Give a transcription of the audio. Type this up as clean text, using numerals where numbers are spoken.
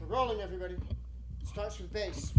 We're rolling, everybody. It starts with bass.